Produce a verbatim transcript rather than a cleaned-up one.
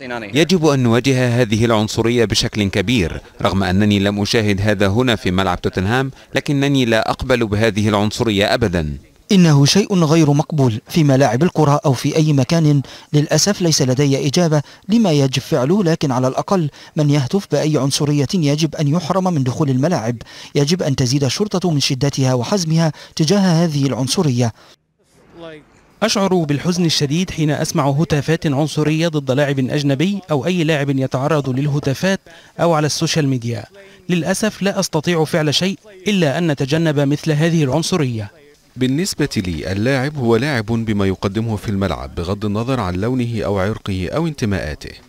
يجب أن نواجه هذه العنصرية بشكل كبير، رغم أنني لم أشاهد هذا هنا في ملعب توتنهام، لكنني لا أقبل بهذه العنصرية أبدا. إنه شيء غير مقبول في ملاعب الكرة أو في أي مكان. للأسف ليس لدي إجابة لما يجب فعله، لكن على الأقل من يهتف بأي عنصرية يجب أن يحرم من دخول الملاعب. يجب أن تزيد الشرطة من شدتها وحزمها تجاه هذه العنصرية. أشعر بالحزن الشديد حين أسمع هتافات عنصرية ضد لاعب أجنبي أو أي لاعب يتعرض للهتافات أو على السوشيال ميديا. للأسف لا أستطيع فعل شيء إلا أن نتجنب مثل هذه العنصرية. بالنسبة لي اللاعب هو لاعب بما يقدمه في الملعب، بغض النظر عن لونه أو عرقه أو انتماءاته.